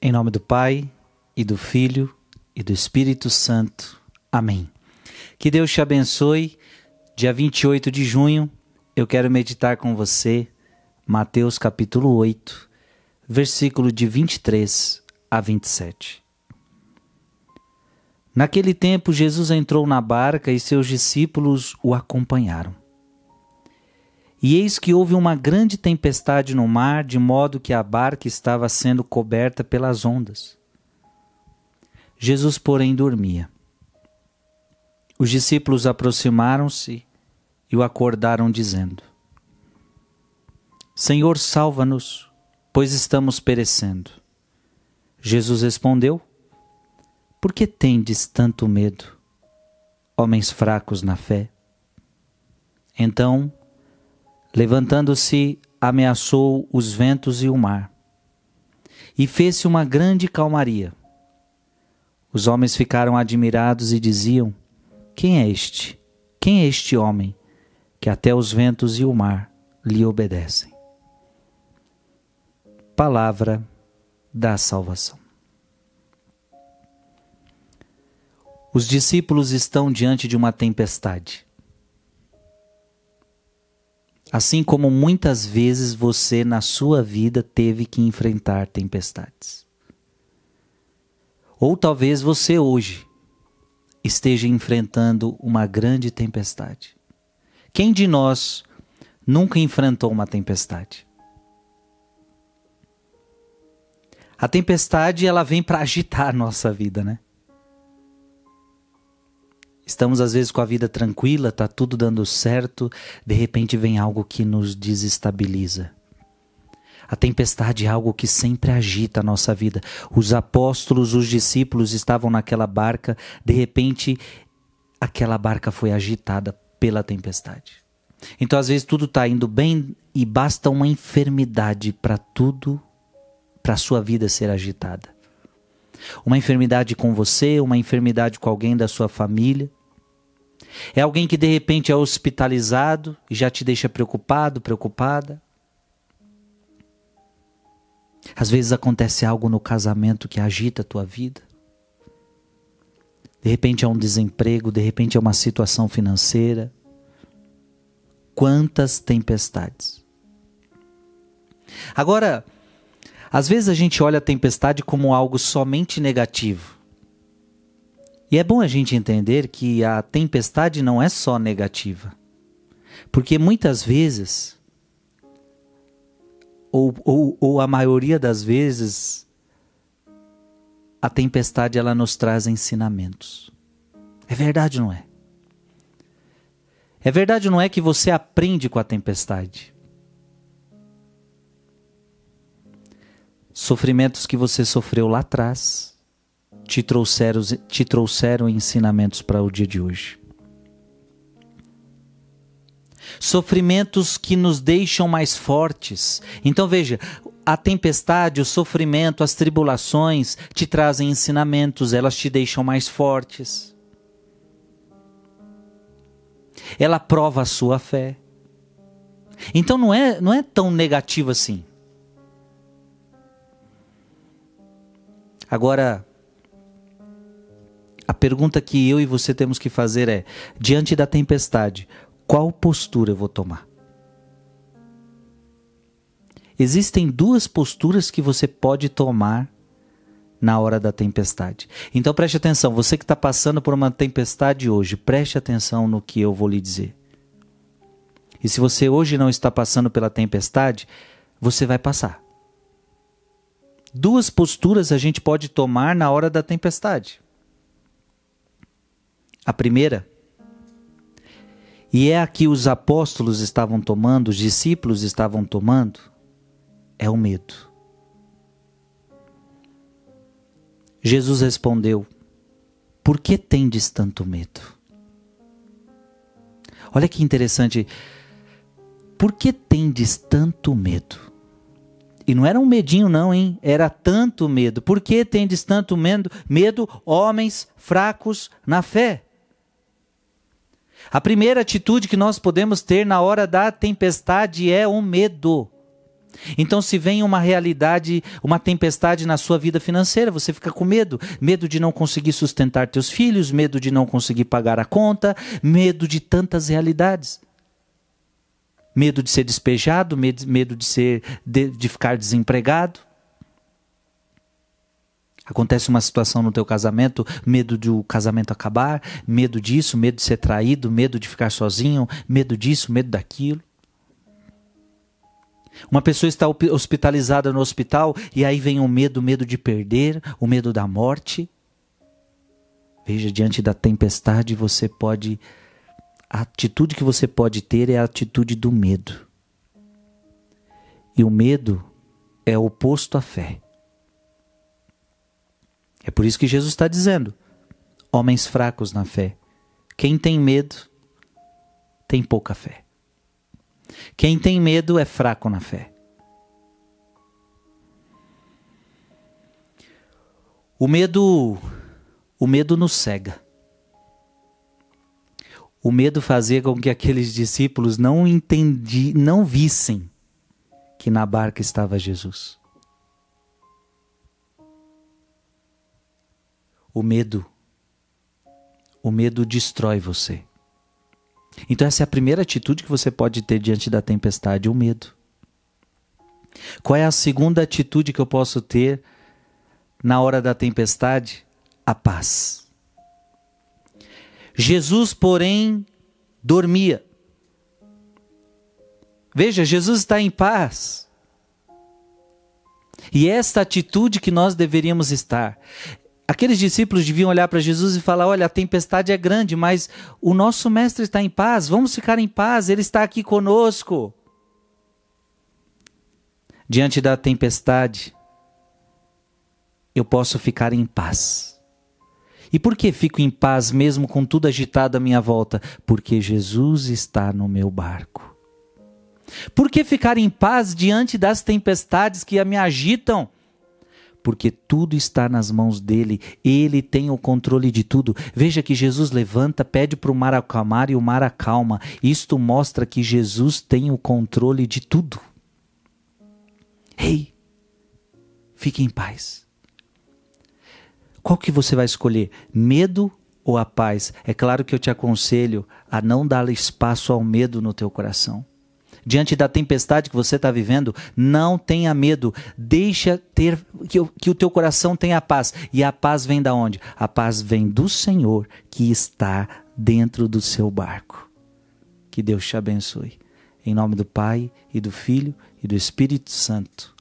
Em nome do Pai, e do Filho, e do Espírito Santo. Amém. Que Deus te abençoe. Dia 28 de junho, eu quero meditar com você Mateus capítulo 8, versículo de 23 a 27. Naquele tempo, Jesus entrou na barca e seus discípulos o acompanharam. E eis que houve uma grande tempestade no mar, de modo que a barca estava sendo coberta pelas ondas. Jesus, porém, dormia. Os discípulos aproximaram-se e o acordaram, dizendo: Senhor, salva-nos, pois estamos perecendo. Jesus respondeu: Por que tendes tanto medo, homens fracos na fé? Então, levantando-se, ameaçou os ventos e o mar, e fez-se uma grande calmaria. Os homens ficaram admirados e diziam: Quem é este? Quem é este homem, que até os ventos e o mar lhe obedecem? Palavra da salvação. Os discípulos estão diante de uma tempestade. Assim como muitas vezes você na sua vida teve que enfrentar tempestades. Ou talvez você hoje esteja enfrentando uma grande tempestade. Quem de nós nunca enfrentou uma tempestade? A tempestade, ela vem para agitar a nossa vida, né? Estamos às vezes com a vida tranquila, tá tudo dando certo, de repente vem algo que nos desestabiliza. A tempestade é algo que sempre agita a nossa vida. Os apóstolos, os discípulos estavam naquela barca, de repente aquela barca foi agitada pela tempestade. Então às vezes tudo tá indo bem e basta uma enfermidade para a sua vida ser agitada. Uma enfermidade com você, uma enfermidade com alguém da sua família. É alguém que de repente é hospitalizado e já te deixa preocupado, preocupada. Às vezes acontece algo no casamento que agita a tua vida. De repente é um desemprego, de repente é uma situação financeira. Quantas tempestades. Agora, às vezes a gente olha a tempestade como algo somente negativo. E é bom a gente entender que a tempestade não é só negativa. Porque muitas vezes, ou a maioria das vezes, a tempestade ela nos traz ensinamentos. É verdade ou não é? É verdade ou não é que você aprende com a tempestade? Sofrimentos que você sofreu lá atrás te trouxeram ensinamentos para o dia de hoje. Sofrimentos que nos deixam mais fortes. Então veja, a tempestade, o sofrimento, as tribulações te trazem ensinamentos, elas te deixam mais fortes. Ela prova a sua fé. Então não é tão negativo assim. Agora, a pergunta que eu e você temos que fazer é: diante da tempestade, qual postura eu vou tomar? Existem duas posturas que você pode tomar na hora da tempestade. Então preste atenção, você que está passando por uma tempestade hoje, preste atenção no que eu vou lhe dizer. E se você hoje não está passando pela tempestade, você vai passar. Duas posturas a gente pode tomar na hora da tempestade. A primeira, e é a que os apóstolos estavam tomando, os discípulos estavam tomando, é o medo. Jesus respondeu: Por que tendes tanto medo? Olha que interessante. Por que tendes tanto medo? E não era um medinho não, hein? Era tanto medo. Por que tendes tanto medo, homens fracos na fé? A primeira atitude que nós podemos ter na hora da tempestade é o medo. Então, se vem uma realidade, uma tempestade na sua vida financeira, você fica com medo. Medo de não conseguir sustentar teus filhos, medo de não conseguir pagar a conta, medo de tantas realidades. Medo de ser despejado, medo de ficar desempregado. Acontece uma situação no teu casamento, medo de o casamento acabar, medo disso, medo de ser traído, medo de ficar sozinho, medo disso, medo daquilo. Uma pessoa está hospitalizada no hospital e aí vem o medo de perder, o medo da morte. Veja, diante da tempestade você pode, a atitude que você pode ter é a atitude do medo. E o medo é oposto à fé. É por isso que Jesus está dizendo, homens fracos na fé, quem tem medo tem pouca fé. Quem tem medo é fraco na fé. O medo nos cega. O medo fazia com que aqueles discípulos não vissem que na barca estava Jesus. O medo destrói você. Então essa é a primeira atitude que você pode ter diante da tempestade, o medo. Qual é a segunda atitude que eu posso ter na hora da tempestade? A paz. Jesus, porém, dormia. Veja, Jesus está em paz. E esta atitude que nós deveríamos estar. Aqueles discípulos deviam olhar para Jesus e falar, olha, a tempestade é grande, mas o nosso mestre está em paz, vamos ficar em paz, ele está aqui conosco. Diante da tempestade, eu posso ficar em paz. E por que fico em paz mesmo com tudo agitado à minha volta? Porque Jesus está no meu barco. Por que ficar em paz diante das tempestades que me agitam? Porque tudo está nas mãos dele, ele tem o controle de tudo. Veja que Jesus levanta, pede para o mar acalmar e o mar acalma. Isto mostra que Jesus tem o controle de tudo. Ei, fique em paz. Qual que você vai escolher? Medo ou a paz? É claro que eu te aconselho a não dar espaço ao medo no teu coração. Diante da tempestade que você está vivendo, não tenha medo. Deixa que o teu coração tenha paz. E a paz vem da onde? A paz vem do Senhor que está dentro do seu barco. Que Deus te abençoe. Em nome do Pai, e do Filho, e do Espírito Santo.